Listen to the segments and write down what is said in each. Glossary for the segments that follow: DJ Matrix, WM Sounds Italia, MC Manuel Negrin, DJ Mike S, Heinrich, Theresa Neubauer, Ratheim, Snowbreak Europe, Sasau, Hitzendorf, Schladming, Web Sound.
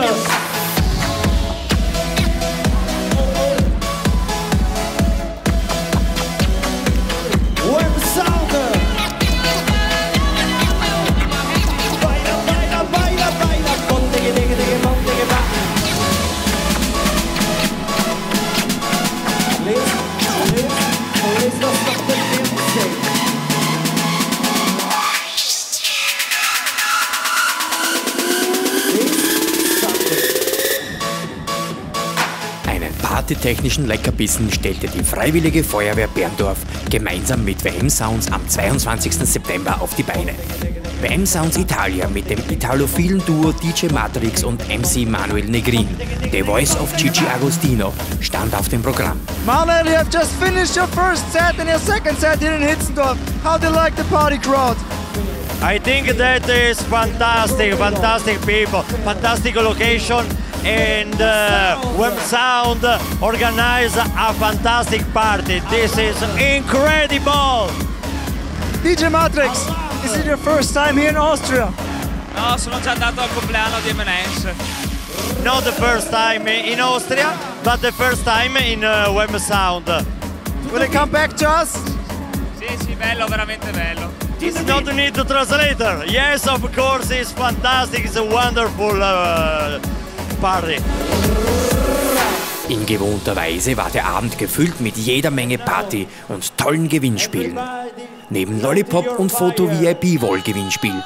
Liebe. Technischen Leckerbissen stellte die Freiwillige Feuerwehr Berndorf gemeinsam mit WM Sounds am 22. September auf die Beine. WM Sounds Italia mit dem italophilen Duo DJ Matrix und MC Manuel Negrin, The Voice of Gigi D'Agostino, stand auf dem Programm. Manuel, you have just finished your first set and your second set here in Hitzendorf. How do you like the party crowd? I think that is fantastic, fantastic people, fantastic location. And Web Sound organized a fantastic party. This is incredible! DJ Matrix, is it your first time here in Austria? No, sono già andato al compleanno di M&S. Not the first time in Austria, but the first time in Web Sound. Will they come back to us? Sì, sì, bello, veramente bello. It's not need a translator. Yes, of course, it's fantastic, it's a wonderful Party. In gewohnter Weise war der Abend gefüllt mit jeder Menge Party und tollen Gewinnspielen. Neben Lollipop und Foto-VIP-Wollgewinnspiel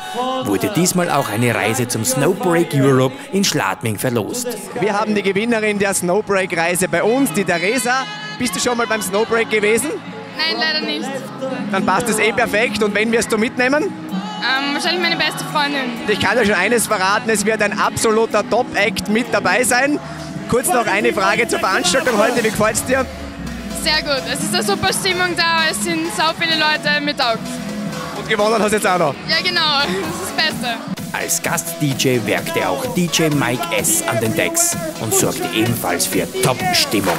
wurde diesmal auch eine Reise zum Snowbreak Europe in Schladming verlost. Wir haben die Gewinnerin der Snowbreak-Reise bei uns, die Theresa. Bist du schon mal beim Snowbreak gewesen? Nein, leider nicht. Dann passt es eh perfekt. Und wen wirst du mitnehmen? Wahrscheinlich meine beste Freundin. Ich kann euch schon eines verraten, es wird ein absoluter Top-Act mit dabei sein. Kurz noch eine Frage zur Veranstaltung heute, wie gefällt es dir? Sehr gut, es ist eine super Stimmung da, es sind so viele Leute mit Augen. Und gewonnen hast du jetzt auch noch? Ja genau, das ist das Beste. Als Gast-DJ wirkte auch DJ Mike S. an den Decks und sorgte ebenfalls für Top-Stimmung.